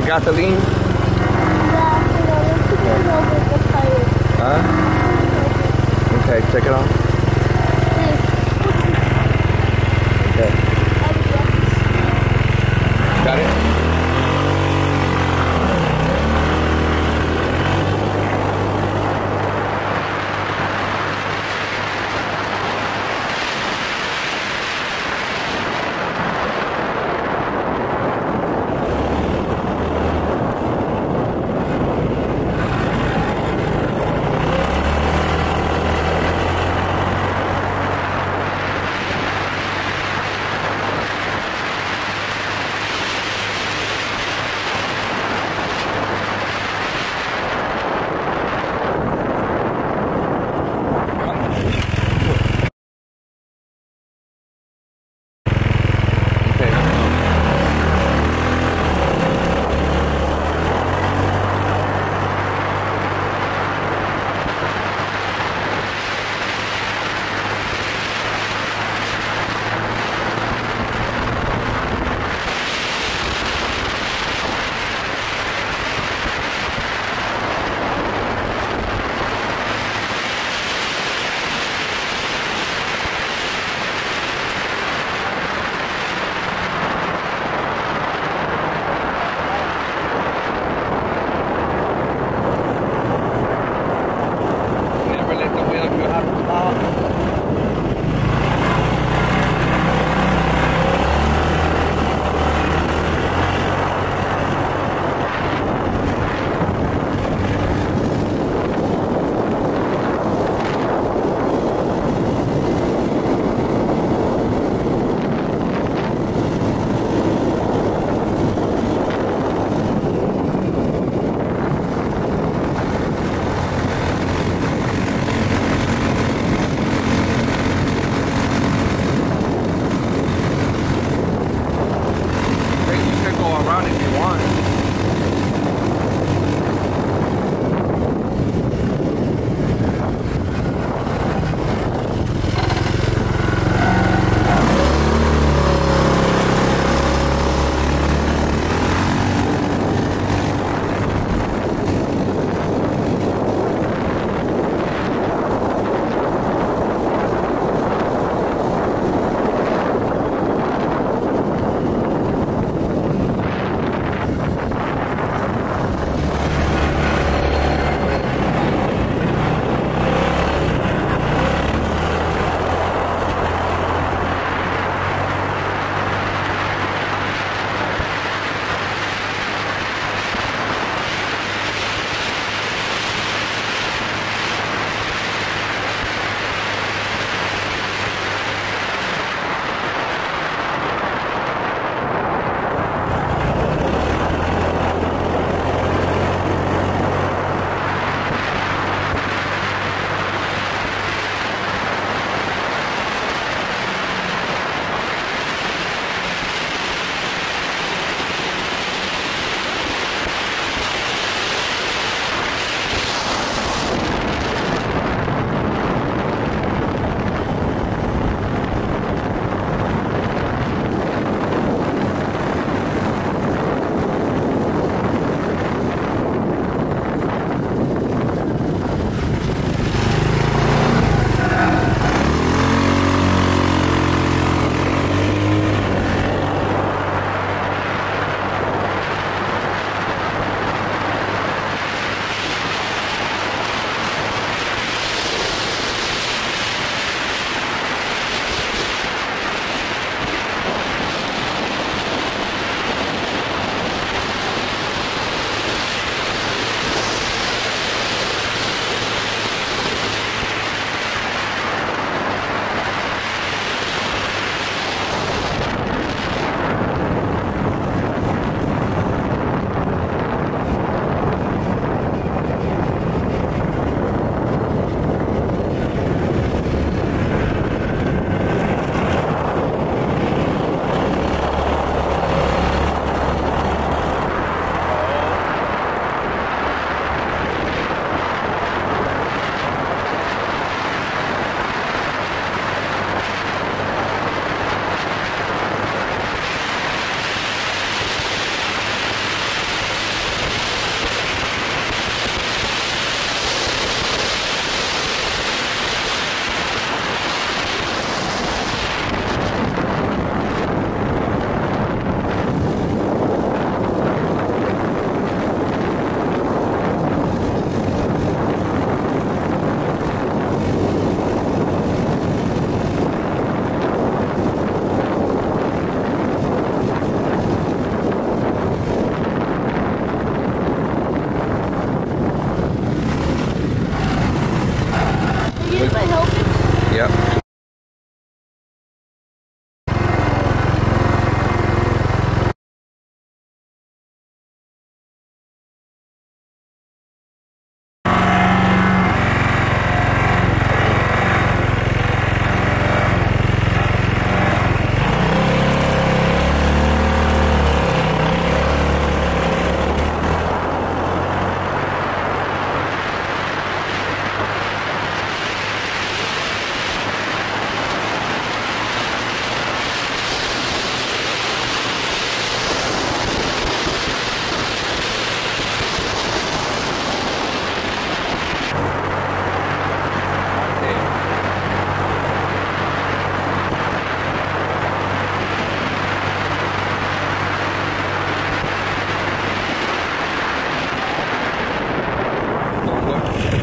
for gasoline? Huh? Okay, take it off. Okay. Got it?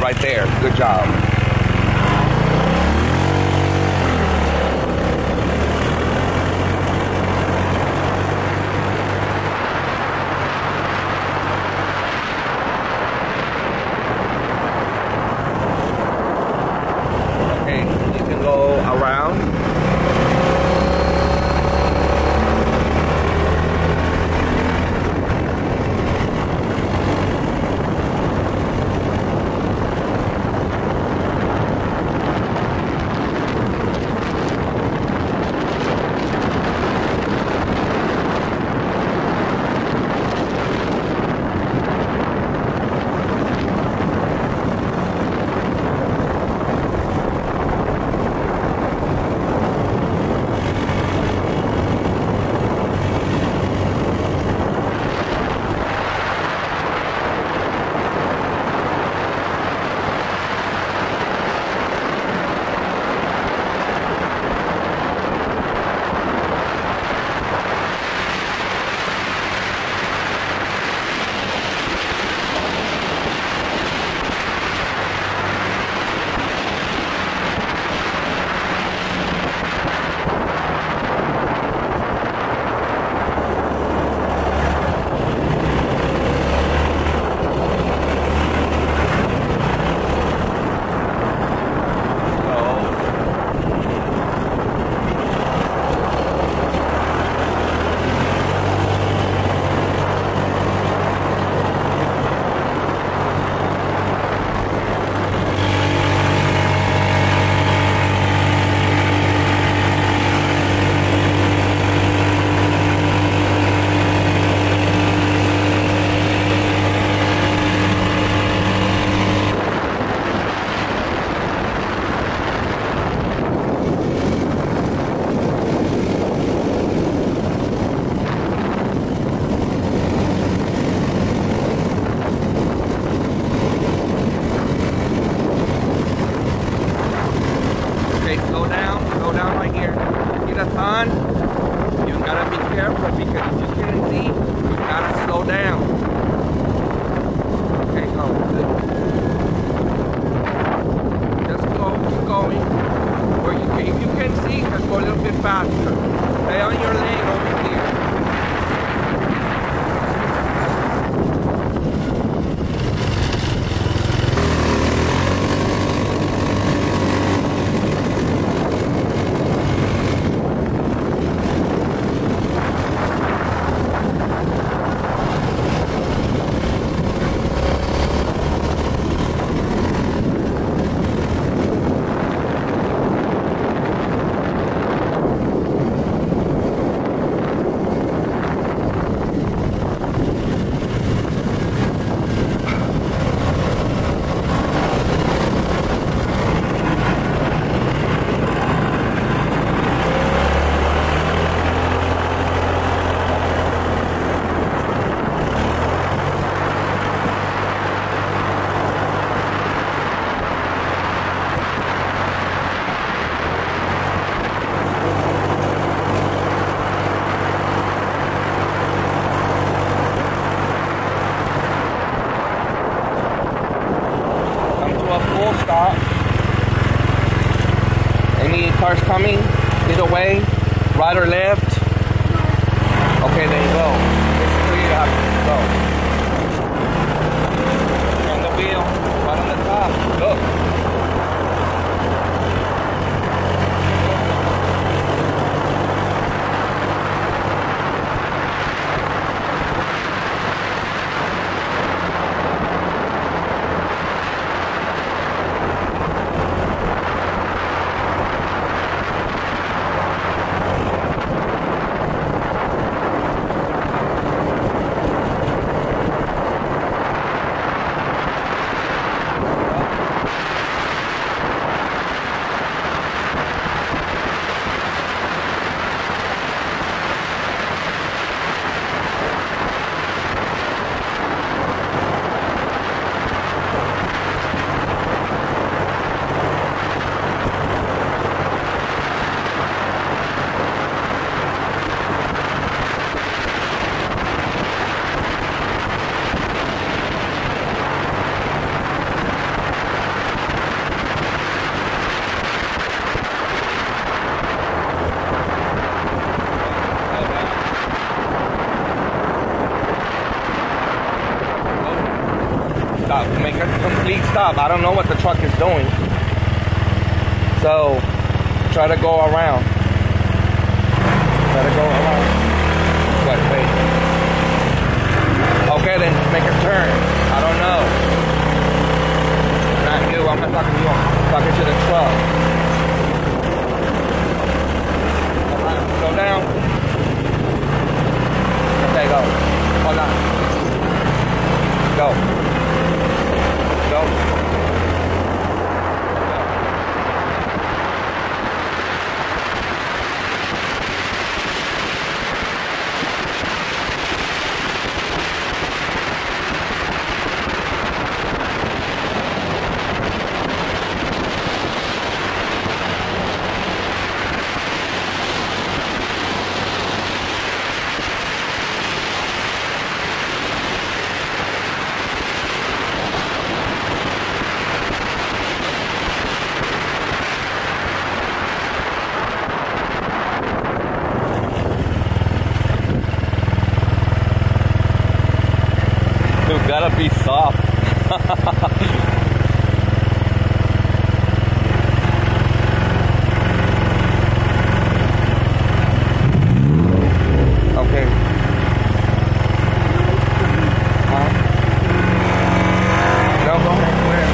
right there. Good job. Okay, you can go around. Cars coming either way, right or left. Okay, there you go. Basically, you have to go. On the wheel, right on the top. Look. stop. I don't know what the truck is doing. So try to go around. But wait. Okay, then make a turn. I don't know. Not you. I'm not talking to you. I'm talking to the truck. Alright, go down. Okay, go. Hold on. Go. Go. Gotta be soft. Okay. Huh? No, go ahead. Okay.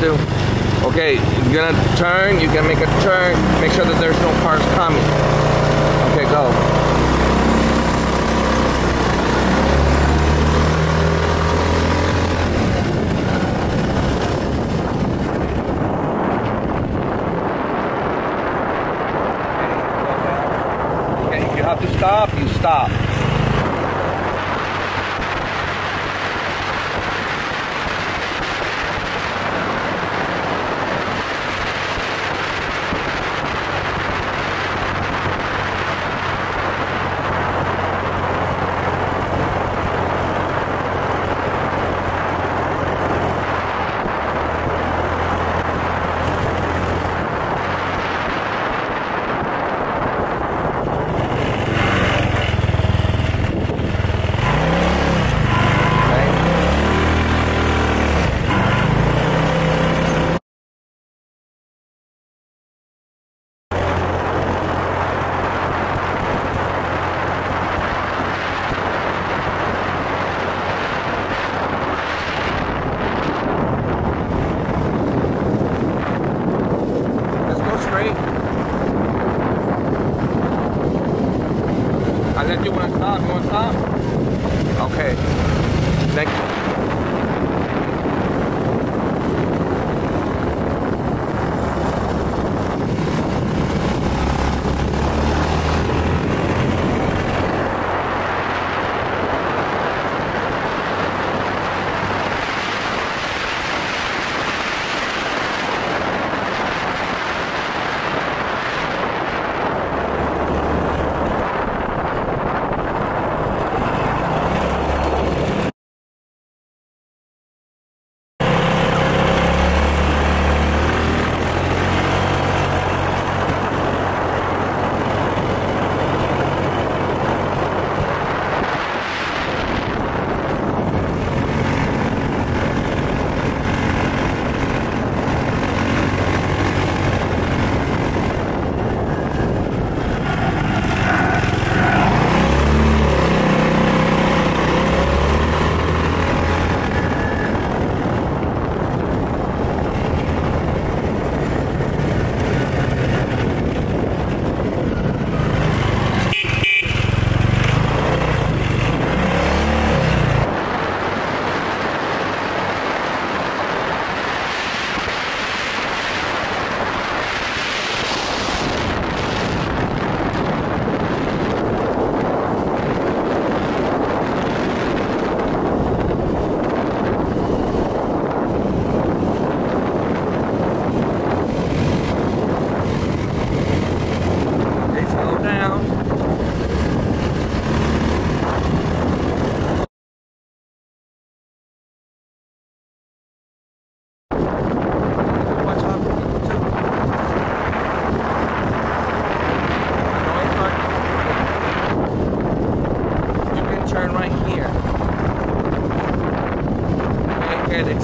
Do. Okay, you're gonna turn, you can make a turn, make sure that there's no cars coming. Okay, go. Okay, if you have to stop, you stop. Okay. Thank you.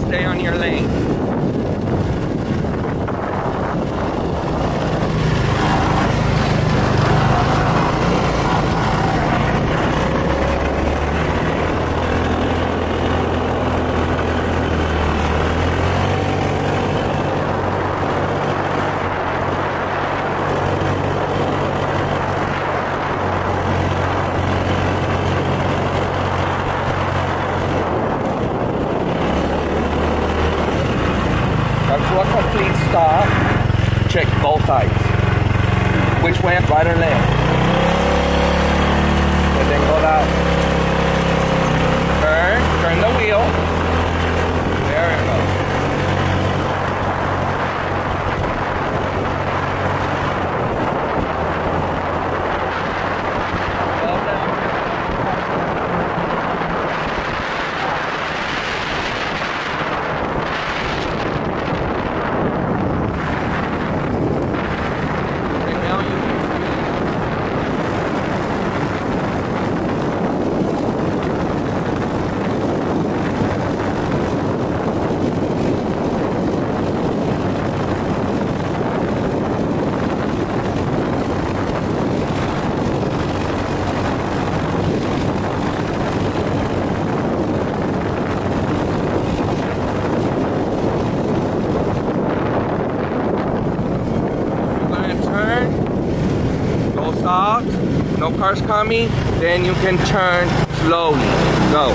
Stay on your lane. To a complete stop, check both sides. Which way, right or left? And then go out. Turn the wheel. There it no cars coming, then you can turn slowly. Go.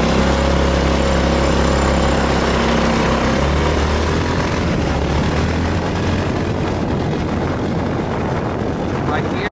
Right here.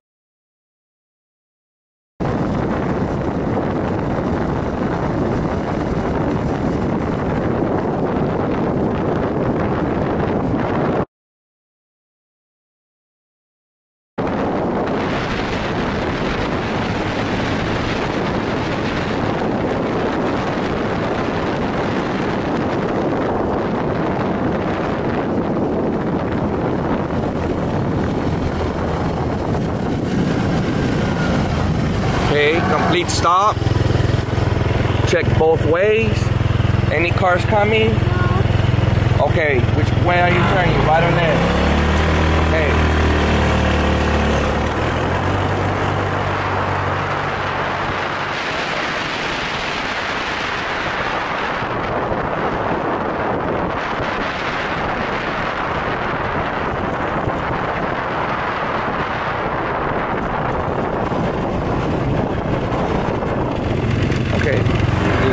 Complete stop, check both ways. Any cars coming? Okay, which way are you turning? Right or left? Okay.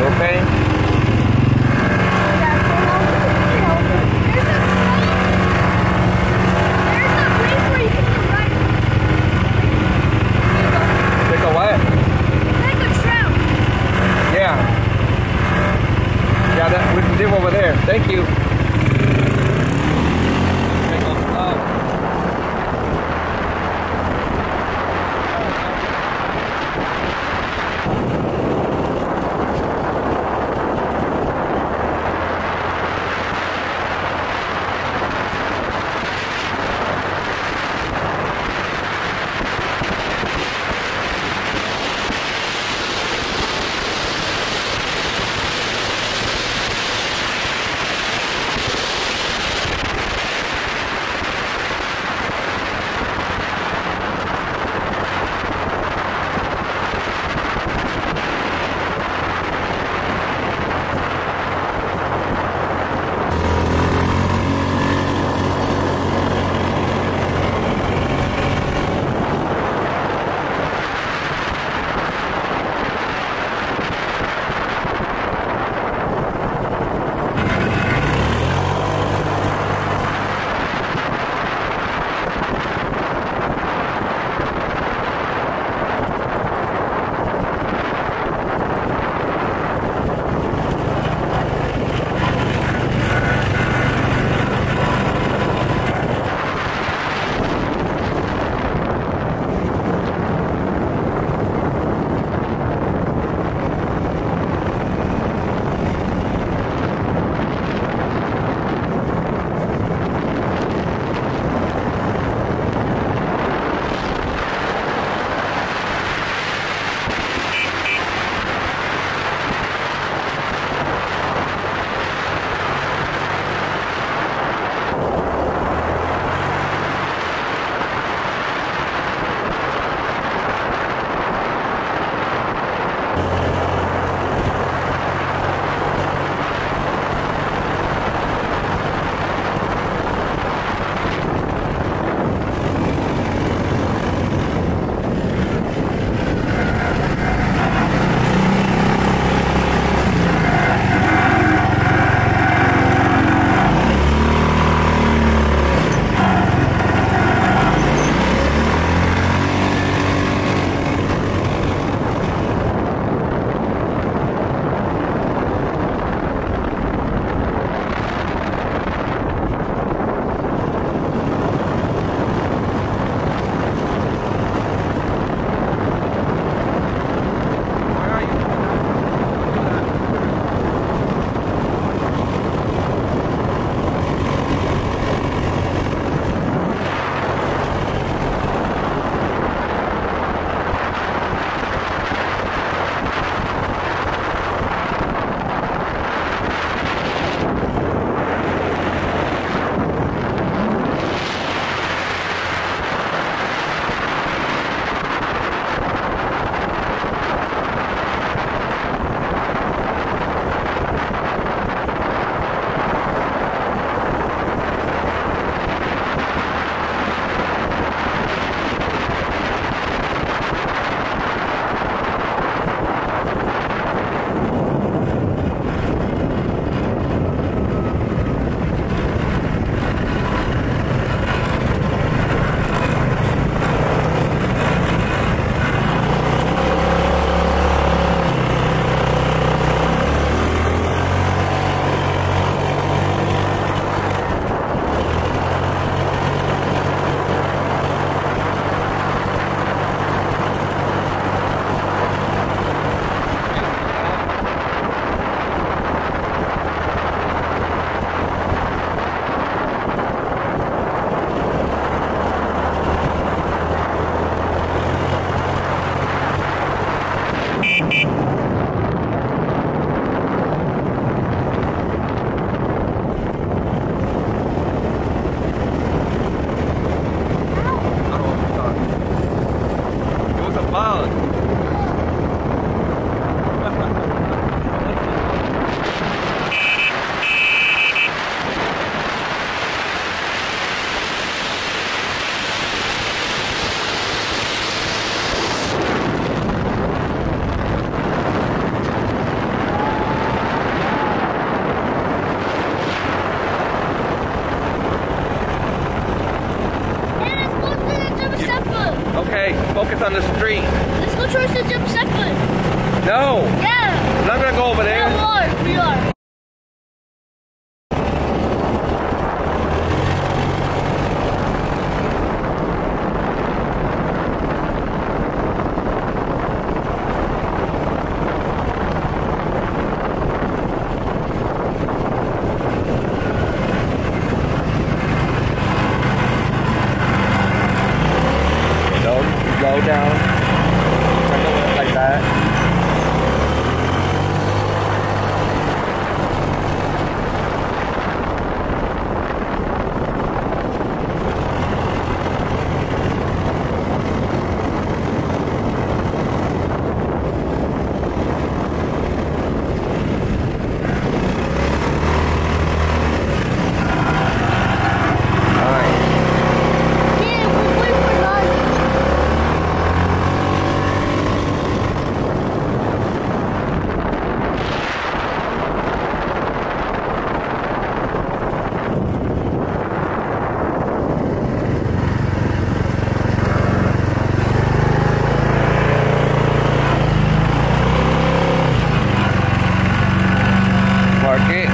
you, okay? Over there. Thank you. pakai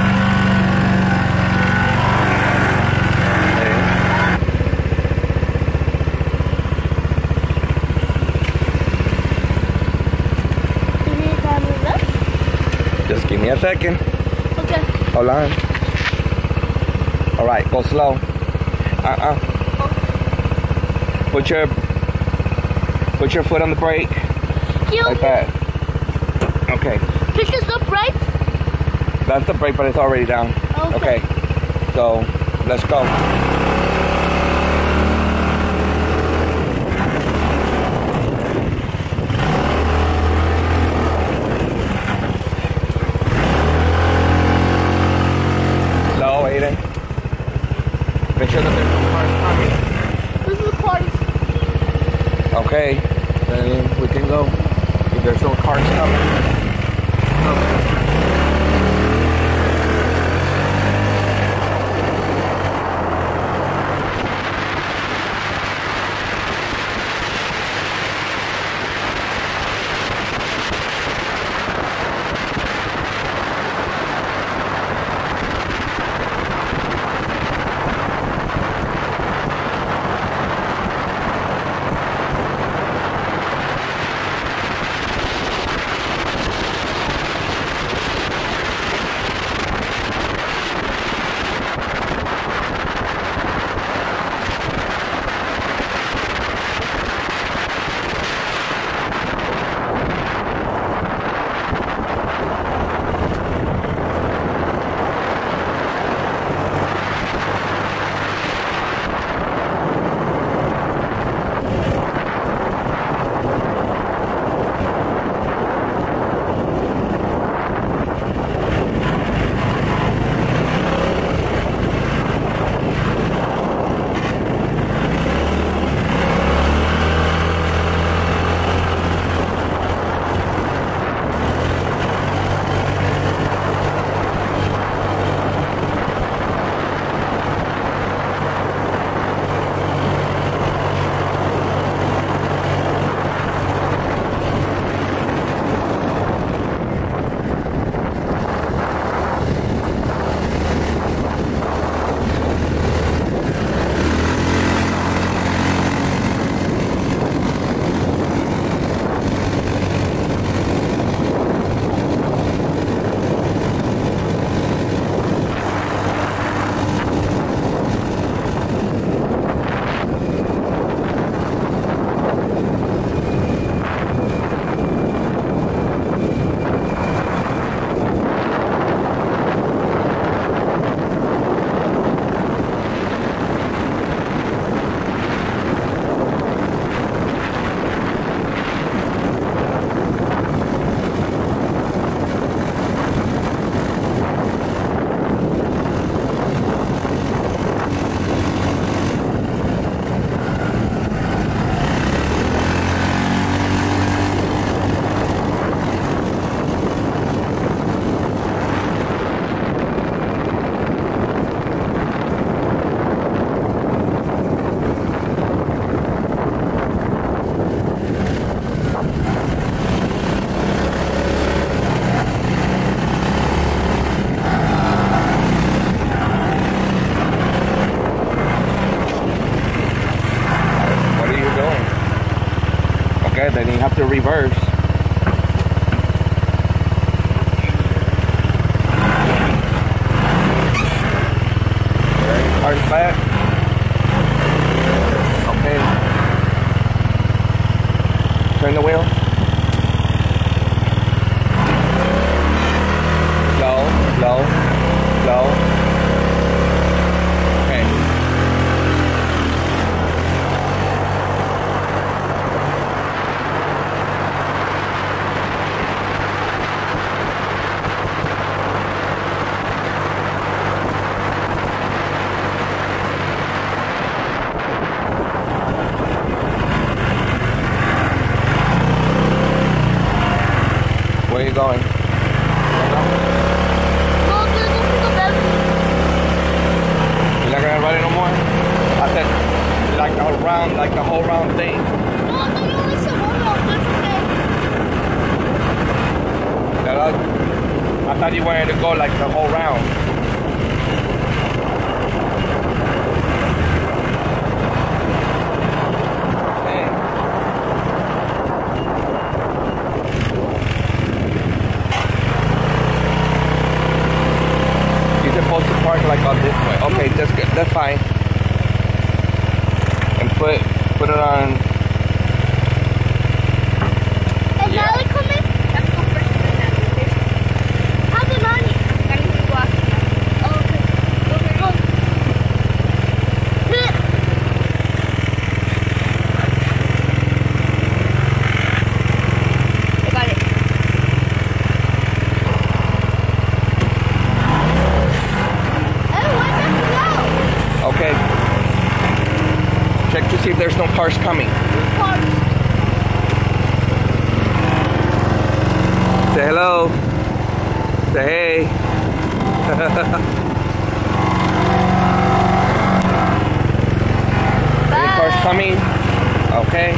Can you grab me this? Just give me a second. Okay. Hold on. Alright, go slow. Put your foot on the brake. Like that. Okay. Push this up right? That's the brake, but it's already down. Okay. So, let's go. Slow, Aiden. Make sure that there's no cars coming. Okay. Then we can go. If there's no cars coming. Then you have to reverse. Cars back. Okay. Turn the wheel. Slow, slow, slow. Okay. I thought he wanted to go like the whole round. Like on this way. Okay, that's good. That's fine. And put it on. Is Nelly coming? Let's go first. How's the money? I need to walk. Oh, okay. Go. I got it. Check to see if there's no cars coming. Cars. Say hello. Say hey. Bye. Any cars coming? Okay.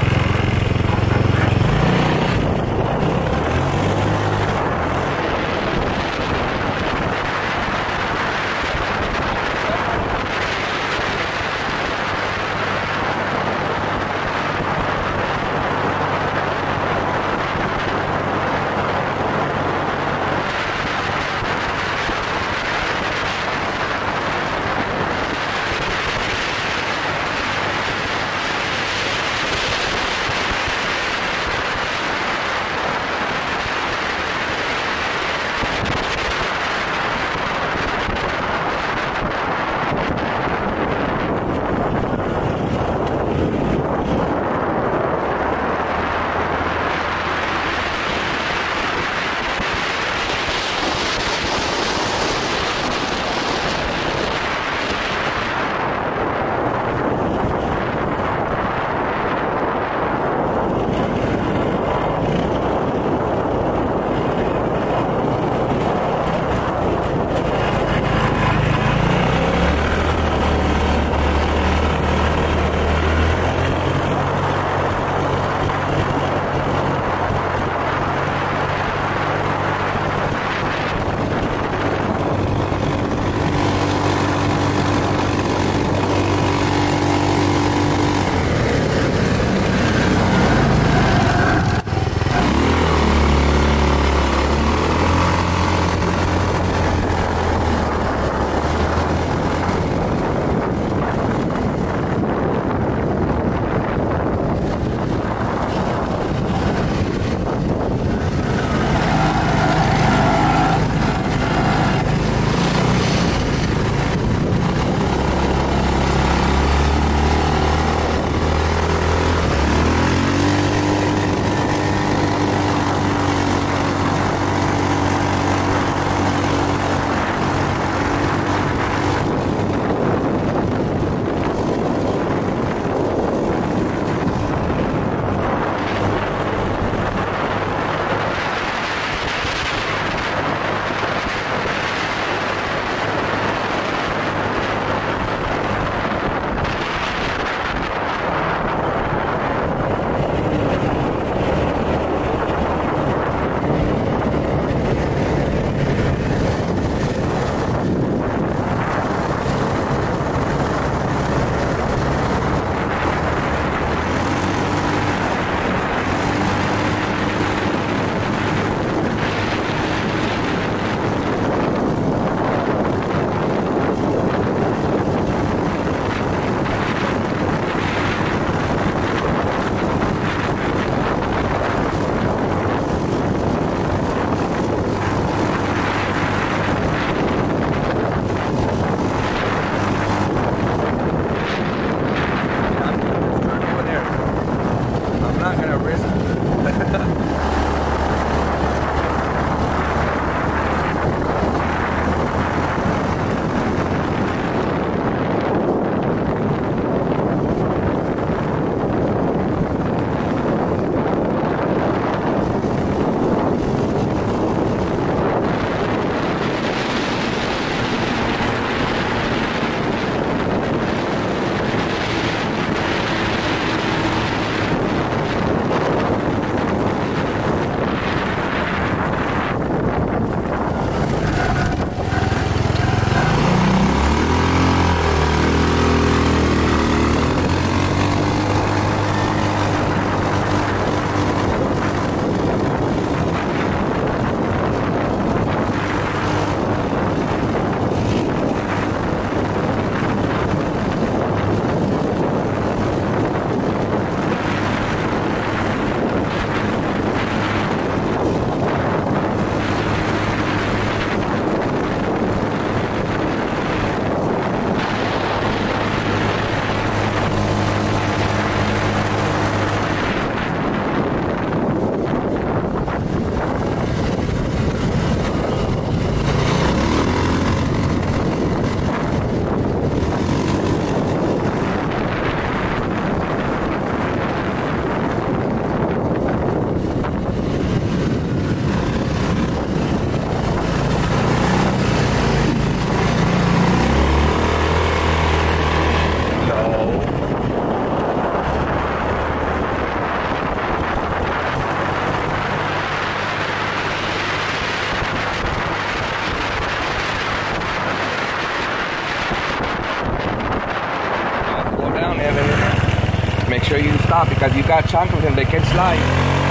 make sure you stop, because you got a chunk of them, they can slide.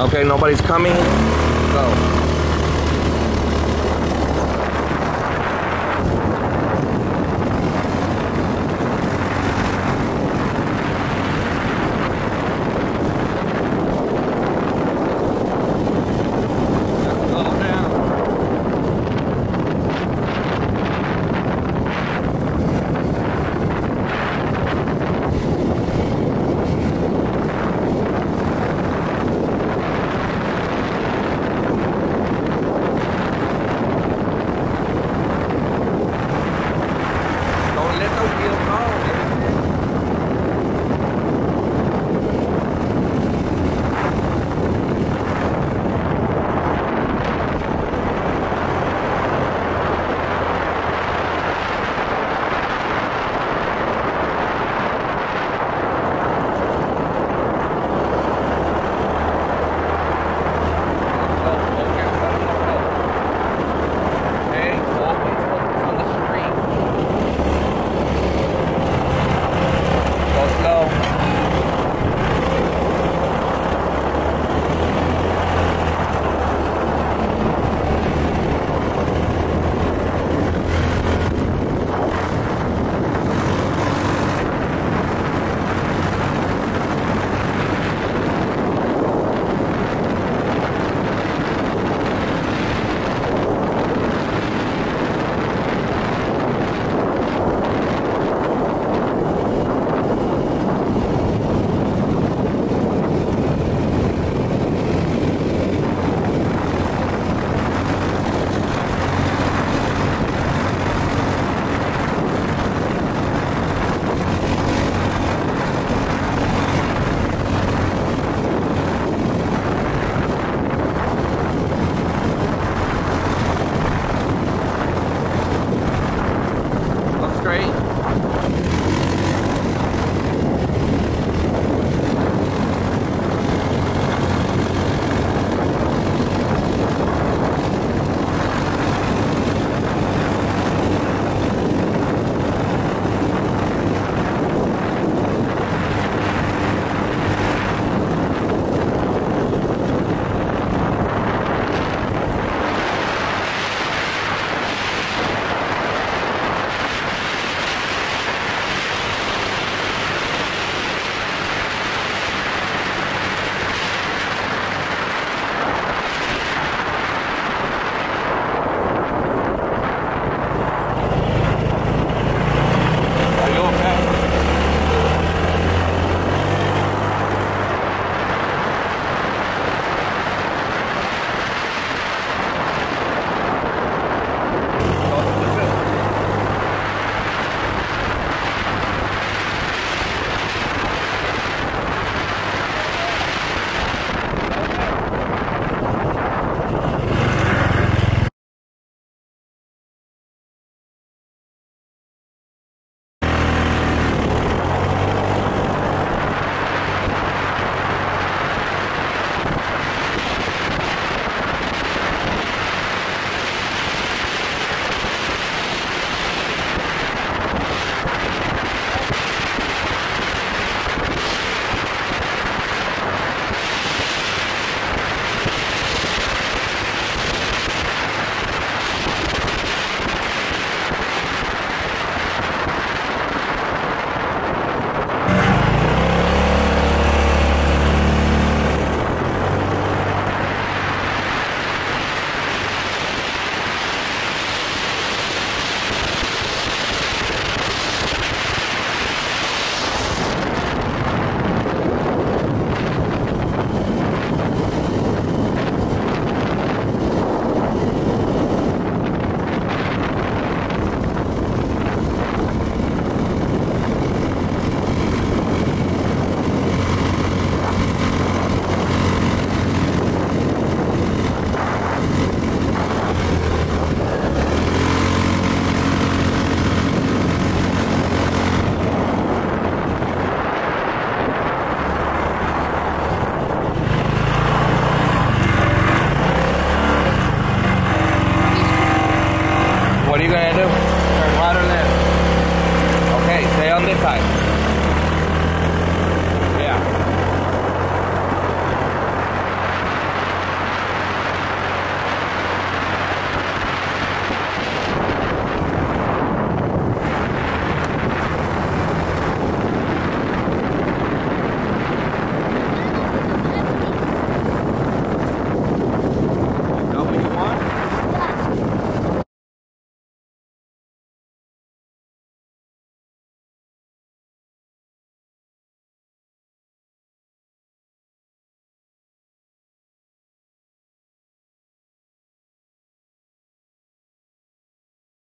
Okay, nobody's coming. Go.